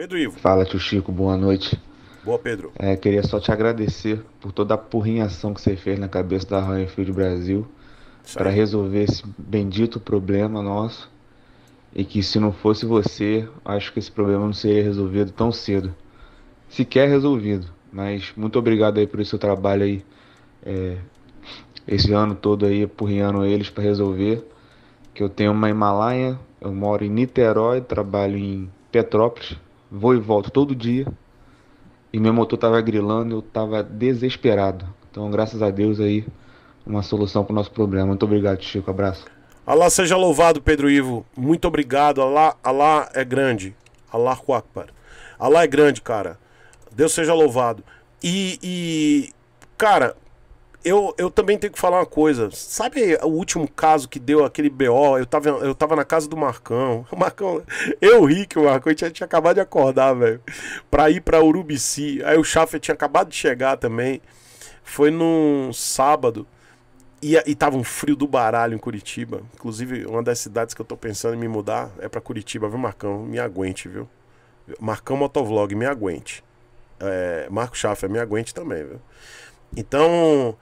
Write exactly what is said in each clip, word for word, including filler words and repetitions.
Pedro Ivo. Fala, tio Chico, boa noite. Boa, Pedro. É, queria só te agradecer por toda a porrinhação que você fez na cabeça da Royal Enfield Brasil para resolver esse bendito problema nosso, e que se não fosse você, acho que esse problema não seria resolvido tão cedo, sequer resolvido. Mas muito obrigado aí por esse seu trabalho aí, é, esse ano todo aí, apurrinhando eles para resolver. Que eu tenho uma Himalaia, eu moro em Niterói, trabalho em Petrópolis, vou e volto todo dia, e meu motor tava grilando, eu tava desesperado. Então, graças a Deus aí, uma solução para o nosso problema. Muito obrigado, Chico, abraço. Alá seja louvado, Pedro Ivo. Muito obrigado. Alá, Alá é grande. Alá Akbar. Alá é grande, cara. Deus seja louvado. E, e cara, eu, eu também tenho que falar uma coisa. Sabe o último caso que deu aquele B O? Eu tava, eu tava na casa do Marcão. O Marcão, eu ri que o Marcão tinha, tinha acabado de acordar, velho, pra ir pra Urubici. Aí o Schaffer tinha acabado de chegar também. Foi num sábado. E, e tava um frio do baralho em Curitiba. Inclusive, uma das cidades que eu tô pensando em me mudar é pra Curitiba, viu, Marcão? Me aguente, viu? Marcão Motovlog, me aguente. É, Marco Schaffer, me aguente também, viu? Então,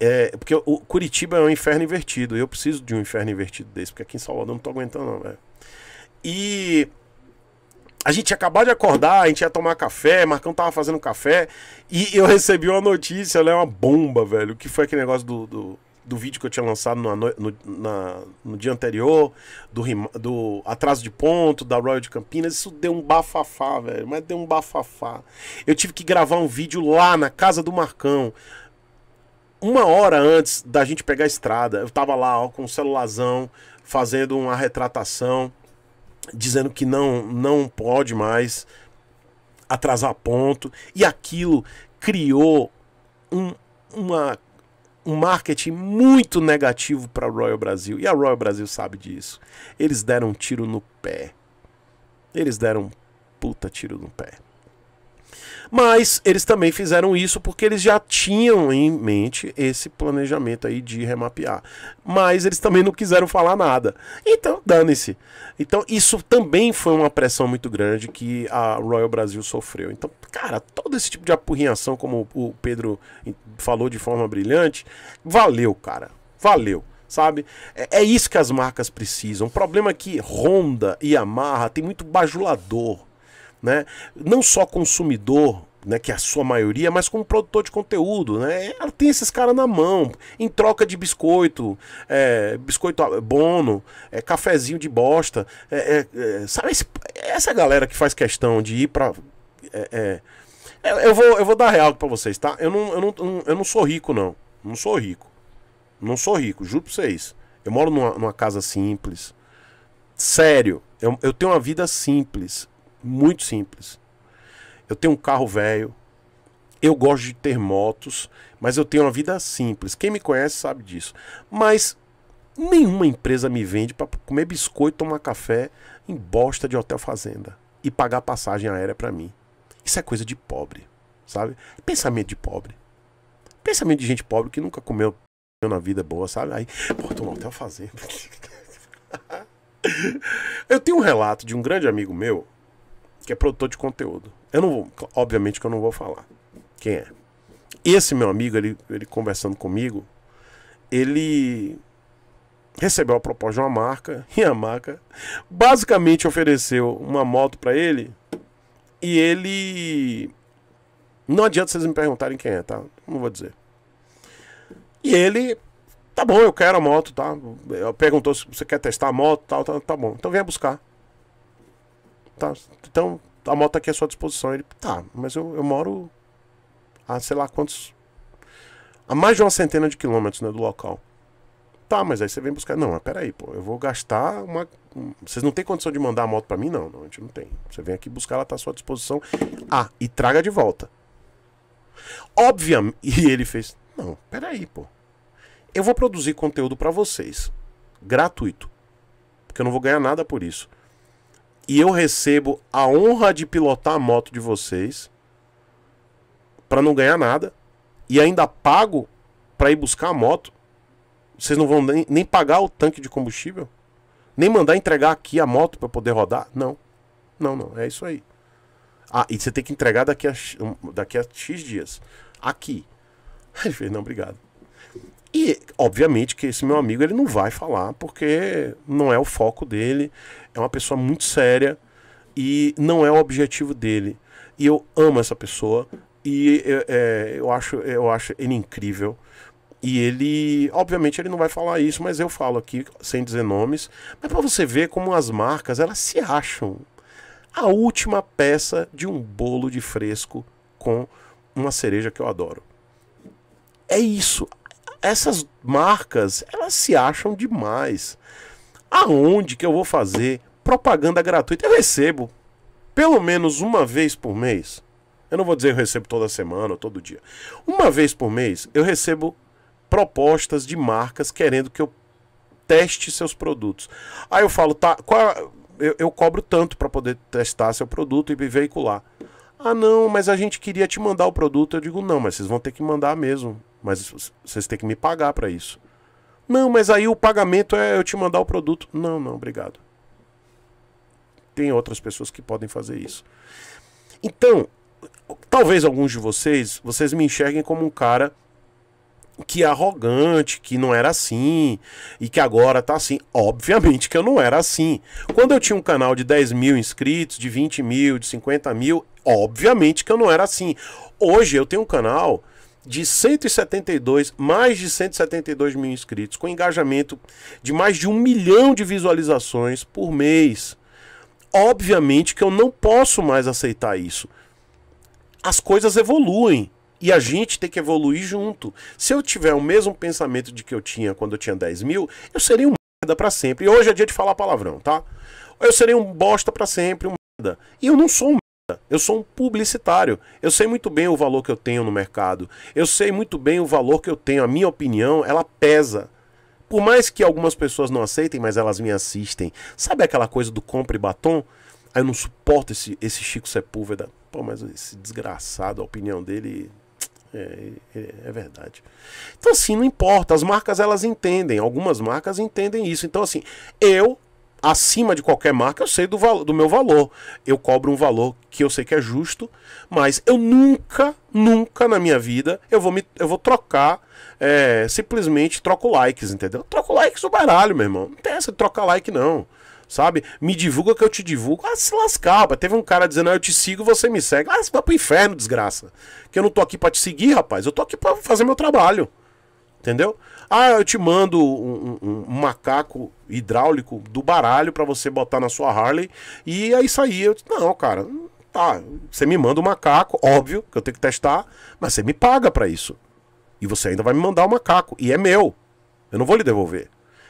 é, porque o Curitiba é um inferno invertido. E eu preciso de um inferno invertido desse, porque aqui em Salvador eu não tô aguentando, não, velho. E a gente acabou de acordar, a gente ia tomar café, Marcão tava fazendo café, e eu recebi uma notícia, né, uma bomba, velho, que foi aquele negócio do... do... do vídeo que eu tinha lançado no, no, na, no dia anterior, do, do atraso de ponto, da Royal de Campinas. Isso deu um bafafá, velho, mas deu um bafafá. Eu tive que gravar um vídeo lá na casa do Marcão, uma hora antes da gente pegar a estrada. Eu tava lá, ó, com o celularzão, fazendo uma retratação, dizendo que não, não pode mais atrasar ponto, e aquilo criou um, uma... um marketing muito negativo para a Royal Brasil. E a Royal Brasil sabe disso. Eles deram um tiro no pé. Eles deram um puta tiro no pé. Mas eles também fizeram isso porque eles já tinham em mente esse planejamento aí de remapear. Mas eles também não quiseram falar nada. Então, dane-se. Então, isso também foi uma pressão muito grande que a Royal Brasil sofreu. Então, cara, todo esse tipo de apurrinhação, como o Pedro falou de forma brilhante, valeu, cara. Valeu. Sabe? É, é isso que as marcas precisam. O problema é que Honda e Yamaha tem muito bajulador, né? Não só consumidor, né, que é a sua maioria, mas como produtor de conteúdo, né? Ela tem esses caras na mão, em troca de biscoito, é, biscoito bono, é, cafezinho de bosta, é, é, sabe, esse, essa galera que faz questão de ir pra... É, é, eu, vou, eu vou dar real pra vocês, tá? Eu não, eu não, eu não sou rico, não. Não sou rico. Não sou rico, juro pra vocês. Eu moro numa, numa casa simples. Sério, eu, eu tenho uma vida simples. Muito simples. Eu tenho um carro velho. Eu gosto de ter motos, mas eu tenho uma vida simples. Quem me conhece sabe disso. Mas nenhuma empresa me vende para comer biscoito, tomar café em bosta de hotel fazenda e pagar passagem aérea para mim. Isso é coisa de pobre, sabe? Pensamento de pobre. Pensamento de gente pobre que nunca comeu na vida boa, sabe? Aí, pô, tô no hotel fazenda. Eu tenho um relato de um grande amigo meu que é produtor de conteúdo. Eu não vou, obviamente que eu não vou falar quem é. Esse meu amigo, ele, ele conversando comigo, ele recebeu a proposta de uma marca, e a marca basicamente ofereceu uma moto pra ele, e ele... Não adianta vocês me perguntarem quem é, tá? Não vou dizer. E ele... Tá bom, eu quero a moto, tá? Perguntou se você quer testar a moto, tal, tá, tá, tá bom. Então venha buscar. Tá, então a moto aqui é à sua disposição. Ele, tá, mas eu, eu moro a sei lá quantos, a mais de uma centena de quilômetros, né, do local. Tá, mas aí você vem buscar. Não, mas peraí, pô, eu vou gastar uma... Vocês não tem condição de mandar a moto pra mim? Não, não, a gente não tem. Você vem aqui buscar, ela tá à sua disposição. Ah, e traga de volta. Obviamente. E ele fez, não, peraí, pô, eu vou produzir conteúdo pra vocês gratuito, porque eu não vou ganhar nada por isso. E eu recebo a honra de pilotar a moto de vocês pra não ganhar nada. E ainda pago pra ir buscar a moto. Vocês não vão nem, nem pagar o tanque de combustível? Nem mandar entregar aqui a moto pra poder rodar? Não. Não, não. É isso aí. Ah, e você tem que entregar daqui a, daqui a X dias. Aqui. Aí ele fez, não, obrigado. E, obviamente, que esse meu amigo, ele não vai falar, porque não é o foco dele. É uma pessoa muito séria e não é o objetivo dele. E eu amo essa pessoa e é, eu, acho, eu acho ele incrível. E ele, obviamente, ele não vai falar isso, mas eu falo aqui, sem dizer nomes. Mas pra você ver como as marcas, elas se acham a última peça de um bolo de fresco com uma cereja que eu adoro. É isso. Essas marcas, elas se acham demais. Aonde que eu vou fazer propaganda gratuita? Eu recebo pelo menos uma vez por mês. Eu não vou dizer que eu recebo toda semana ou todo dia. Uma vez por mês eu recebo propostas de marcas querendo que eu teste seus produtos. Aí eu falo, tá, qual, eu, eu cobro tanto para poder testar seu produto e veicular. Ah, não, mas a gente queria te mandar o produto. Eu digo, não, mas vocês vão ter que mandar mesmo. Mas vocês têm que me pagar para isso. Não, mas aí o pagamento é eu te mandar o produto. Não, não, obrigado. Tem outras pessoas que podem fazer isso. Então, talvez alguns de vocês, vocês me enxerguem como um cara que é arrogante, que não era assim, e que agora tá assim. Obviamente que eu não era assim. Quando eu tinha um canal de dez mil inscritos, de vinte mil, de cinquenta mil, obviamente que eu não era assim. Hoje eu tenho um canal de cento e setenta e dois, mais de cento e setenta e dois mil inscritos, com engajamento de mais de um milhão de visualizações por mês. Obviamente que eu não posso mais aceitar isso. As coisas evoluem e a gente tem que evoluir junto. Se eu tiver o mesmo pensamento de que eu tinha quando eu tinha dez mil, eu seria um merda pra sempre. E hoje é dia de falar palavrão, tá? Eu seria um bosta pra sempre, um merda. E eu não sou um merda, eu sou um publicitário. Eu sei muito bem o valor que eu tenho no mercado. Eu sei muito bem o valor que eu tenho. A minha opinião, ela pesa. Por mais que algumas pessoas não aceitem, mas elas me assistem. Sabe aquela coisa do compre batom? Aí eu não suporto esse, esse Chico Sepúlveda. Pô, mas esse desgraçado, a opinião dele é, é, é verdade. Então assim, não importa. As marcas, elas entendem. Algumas marcas entendem isso. Então assim, eu, acima de qualquer marca, eu sei do, valo, do meu valor. Eu cobro um valor que eu sei que é justo. Mas eu nunca, nunca na minha vida, eu vou, me, eu vou trocar... É, simplesmente troco likes, entendeu? Troco likes do baralho, meu irmão. Não tem essa de trocar like, não. Sabe? Me divulga que eu te divulgo. Ah, se lascar, rapaz. Teve um cara dizendo, ah, eu te sigo, você me segue. Ah, você vai pro inferno, desgraça. Que eu não tô aqui pra te seguir, rapaz. Eu tô aqui pra fazer meu trabalho. Entendeu? Ah, eu te mando um, um, um macaco hidráulico do baralho pra você botar na sua Harley. E é isso aí. Eu disse, não, cara. Tá, você me manda um macaco, óbvio, que eu tenho que testar. Mas você me paga pra isso. E você ainda vai me mandar o macaco. E é meu. Eu não vou lhe devolver.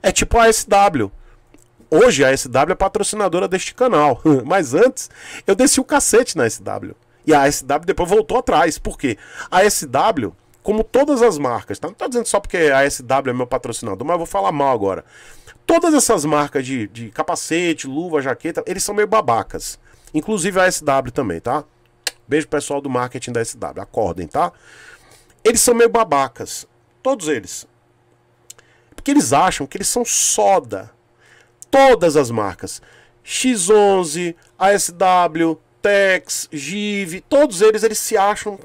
É tipo a A S W. Hoje a A S W é patrocinadora deste canal. Mas antes, eu desci o cacete na A S W. E a A S W depois voltou atrás. Por quê? A A S W, como todas as marcas, tá? Não tô dizendo só porque a A S W é meu patrocinador, mas eu vou falar mal agora. Todas essas marcas de, de capacete, luva, jaqueta, eles são meio babacas. Inclusive a A S W também, tá? Beijo pessoal do marketing da A S W. Acordem, tá? Eles são meio babacas, todos eles. Porque eles acham que eles são soda. Todas as marcas. X onze, A S W, Tex, Give, todos eles, eles se acham...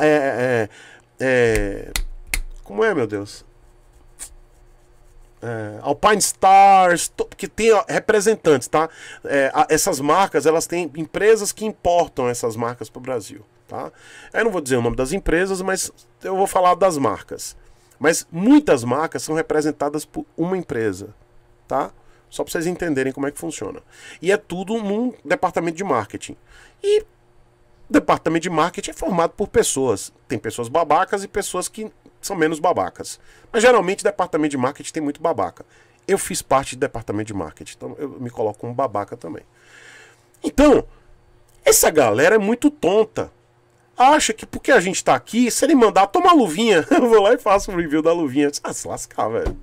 É, é, é, como é, meu Deus? É, Alpine Stars, que tem representantes, tá? É, essas marcas, elas têm empresas que importam essas marcas para o Brasil. Tá? Eu não vou dizer o nome das empresas, mas eu vou falar das marcas. Mas muitas marcas são representadas por uma empresa, tá? Só para vocês entenderem como é que funciona. E é tudo num departamento de marketing. E departamento de marketing é formado por pessoas. Tem pessoas babacas e pessoas que são menos babacas. Mas geralmente departamento de marketing tem muito babaca. Eu fiz parte de departamento de marketing, então eu me coloco como babaca também. Então, essa galera é muito tonta. Acha que porque a gente tá aqui, se ele mandar tomar luvinha, eu vou lá e faço um review da luvinha. Ah, se lascar, velho.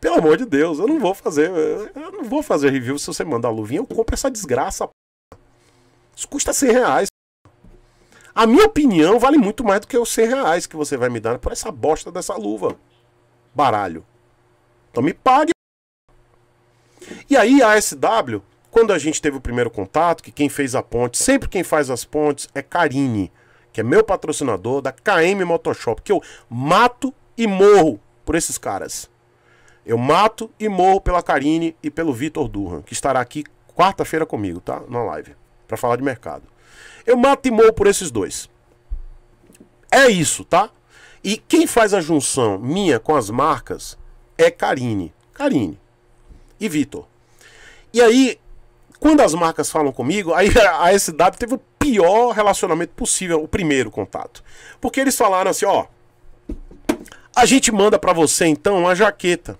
Pelo amor de Deus, eu não vou fazer. Eu não vou fazer review se você mandar a luvinha. Eu compro essa desgraça, p***. Isso custa cem reais. P***. A minha opinião vale muito mais do que os cem reais que você vai me dar por essa bosta dessa luva. Baralho. Então me pague, p***. E aí a S W... Quando a gente teve o primeiro contato, que quem fez a ponte, sempre quem faz as pontes é Karine, que é meu patrocinador da K M Motoshop, que eu mato e morro por esses caras. Eu mato e morro pela Karine e pelo Vitor Durham, que estará aqui quarta-feira comigo, tá? Na live, pra falar de mercado. Eu mato e morro por esses dois. É isso, tá? E quem faz a junção minha com as marcas é Karine. Karine e Vitor. E aí, quando as marcas falam comigo, aí a S W teve o pior relacionamento possível, o primeiro contato. Porque eles falaram assim, ó, a gente manda pra você, então, uma jaqueta.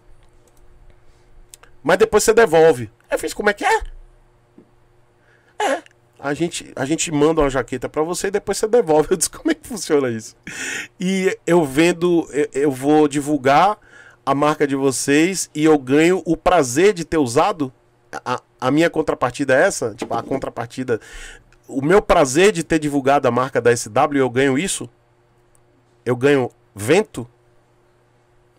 Mas depois você devolve. Eu fiz, como é que é? É. A gente, a gente manda uma jaqueta pra você e depois você devolve. Eu disse, como é que funciona isso? E eu vendo, eu, eu vou divulgar a marca de vocês e eu ganho o prazer de ter usado. A, a minha contrapartida é essa? Tipo, a contrapartida... O meu prazer de ter divulgado a marca da S W, eu ganho isso? Eu ganho vento?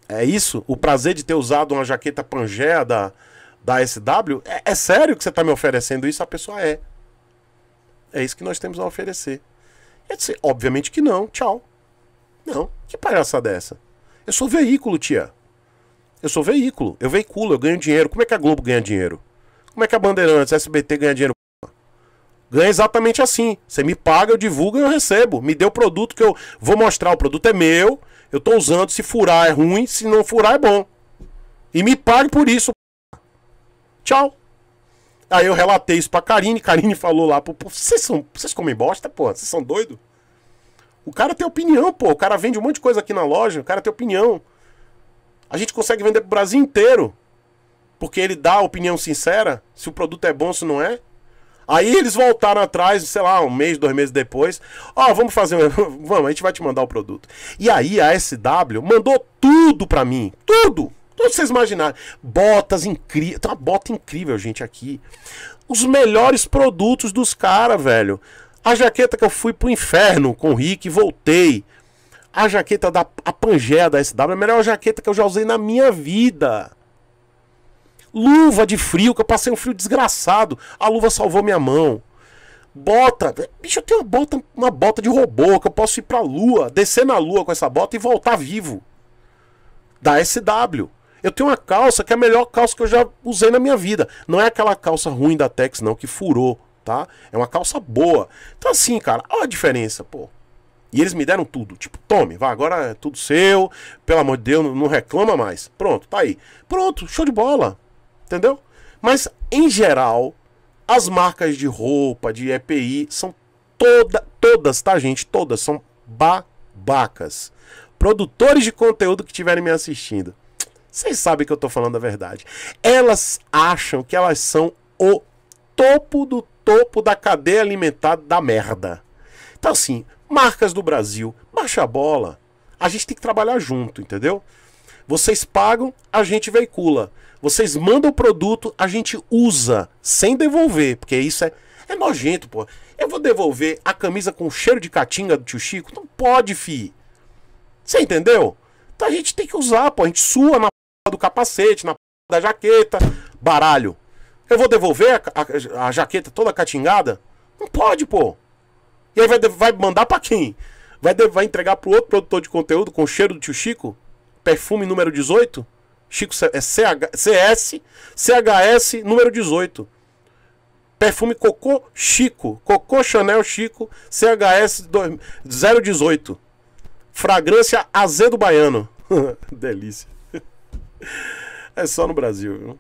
É isso? O prazer de ter usado uma jaqueta Pangea da, da S W? É, é sério que você está me oferecendo isso? A pessoa é. É isso que nós temos a oferecer. Eu disse, obviamente que não, tchau. Não, que palhaçada é essa? Eu sou veículo, tia. Eu sou veículo, eu veiculo, eu ganho dinheiro. Como é que a Globo ganha dinheiro? Como é que a Bandeirantes, a S B T ganha dinheiro? Ganha exatamente assim. Você me paga, eu divulgo e eu recebo. Me dê o produto que eu vou mostrar. O produto é meu, eu tô usando. Se furar é ruim, se não furar é bom. E me pague por isso. Tchau. Aí eu relatei isso pra Karine. Karine falou lá, pô, vocês são, vocês comem bosta, pô? Vocês são doidos? O cara tem opinião, pô. O cara vende um monte de coisa aqui na loja. O cara tem opinião. A gente consegue vender pro Brasil inteiro. Porque ele dá a opinião sincera. Se o produto é bom, se não é. Aí eles voltaram atrás, sei lá, um mês, dois meses depois. Ó, oh, vamos fazer, vamos, a gente vai te mandar o produto. E aí a S W mandou tudo pra mim, tudo, tudo que vocês imaginarem. Botas incríveis, tem uma bota incrível, gente, aqui. Os melhores produtos dos caras, velho. A jaqueta que eu fui pro inferno com o Rick e voltei. A jaqueta da a Pangea da S W é a melhor jaqueta que eu já usei na minha vida. Luva de frio, que eu passei um frio desgraçado. A luva salvou minha mão. Bota. Bicho, eu tenho uma bota, uma bota de robô, que eu posso ir pra lua, descer na lua com essa bota e voltar vivo. Da S W. Eu tenho uma calça que é a melhor calça que eu já usei na minha vida. Não é aquela calça ruim da Tex, não, que furou, tá? É uma calça boa. Então assim, cara, olha a diferença, pô. E eles me deram tudo, tipo, tome, vai, agora é tudo seu. Pelo amor de Deus, não reclama mais. Pronto, tá aí. Pronto, show de bola. Entendeu? Mas, em geral, as marcas de roupa, de E P I, são toda, todas, tá, gente? Todas são babacas. Produtores de conteúdo que estiverem me assistindo, vocês sabem que eu tô falando a verdade. Elas acham que elas são o topo do topo da cadeia alimentar da merda. Então, assim, marcas do Brasil, baixa a bola. A gente tem que trabalhar junto, entendeu? Vocês pagam, a gente veicula. Vocês mandam o produto, a gente usa, sem devolver, porque isso é, é nojento, pô. Eu vou devolver a camisa com cheiro de catinga do tio Chico? Não pode, fi. Você entendeu? Então a gente tem que usar, pô. A gente sua na p*** do capacete, na p*** da jaqueta, baralho. Eu vou devolver a, a, a jaqueta toda catingada? Não pode, pô. E aí vai, vai mandar pra quem? Vai, vai entregar pro outro produtor de conteúdo com cheiro do tio Chico? Perfume número dezoito? Chico é C S, C H S número dezoito. Perfume Cocô Chico, Cocô Chanel Chico, C H S zero dezoito. Fragrância Azedo Baiano. Delícia. É só no Brasil, viu?